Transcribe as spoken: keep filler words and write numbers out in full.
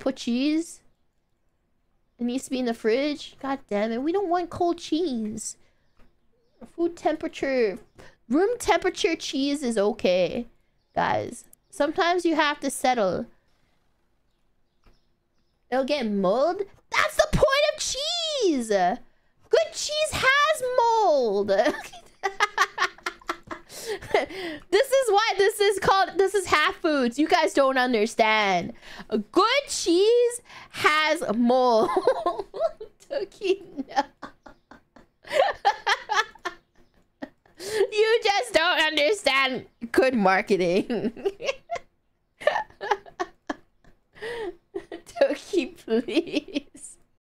put cheese? It needs to be in the fridge? God damn it, we don't want cold cheese. Food temperature... Room temperature cheese is okay, guys. Sometimes you have to settle. It'll get mold? That's the point of cheese! Good cheese has mold! This is why this is called... This is half foods. You guys don't understand. Good cheese has mold. You just don't understand good marketing. Doki, please.